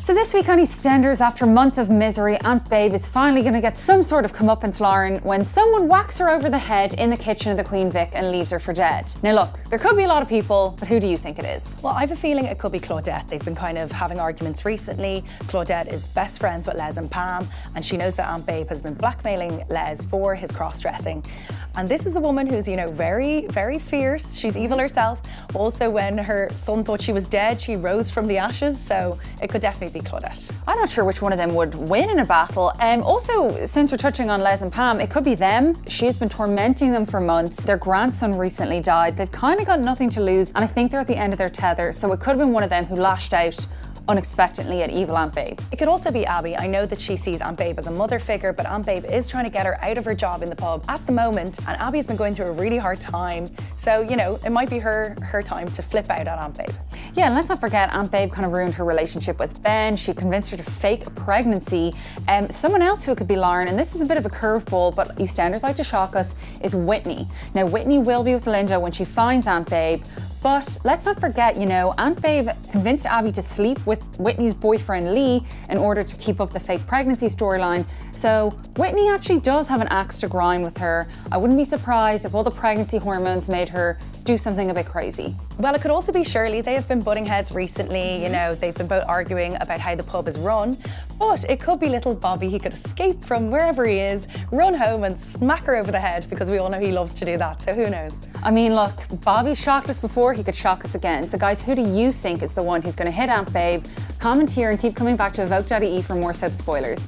So this week on EastEnders, after months of misery, Aunt Babe is finally going to get some sort of comeuppance, Lauren, when someone whacks her over the head in the kitchen of the Queen Vic and leaves her for dead. Now look, there could be a lot of people, but who do you think it is? Well, I have a feeling it could be Claudette. They've been kind of having arguments recently. Claudette is best friends with Les and Pam, and she knows that Aunt Babe has been blackmailing Les for his cross-dressing. And this is a woman who's, you know, very, very fierce. She's evil herself. Also, when her son thought she was dead, she rose from the ashes. So it could definitely be Claudette. I'm not sure which one of them would win in a battle. Also, since we're touching on Les and Pam, it could be them. She has been tormenting them for months. Their grandson recently died. They've kind of got nothing to lose. And I think they're at the end of their tether. So it could have been one of them who lashed out unexpectedly at evil Aunt Babe. It could also be Abby. I know that she sees Aunt Babe as a mother figure, but Aunt Babe is trying to get her out of her job in the pub at the moment, and Abby's been going through a really hard time. So, you know, it might be her time to flip out on Aunt Babe. Yeah, and let's not forget, Aunt Babe kind of ruined her relationship with Ben. She convinced her to fake a pregnancy. Someone else who could be Lauren, and this is a bit of a curveball, but EastEnders like to shock us, is Whitney. Now, Whitney will be with Linda when she finds Aunt Babe, but let's not forget, you know, Aunt Babe convinced Abby to sleep with Whitney's boyfriend Lee in order to keep up the fake pregnancy storyline. So Whitney actually does have an axe to grind with her. I wouldn't be surprised if all the pregnancy hormones made her do something a bit crazy. Well, it could also be Shirley. They have been butting heads recently. You know, they've been both arguing about how the pub is run, but it could be little Bobby. He could escape from wherever he is, run home and smack her over the head, because we all know he loves to do that, so who knows? I mean, look, Bobby shocked us before, he could shock us again. So guys, who do you think is the one who's going to hit Aunt Babe? Comment here and keep coming back to evoke.ie for more soap spoilers.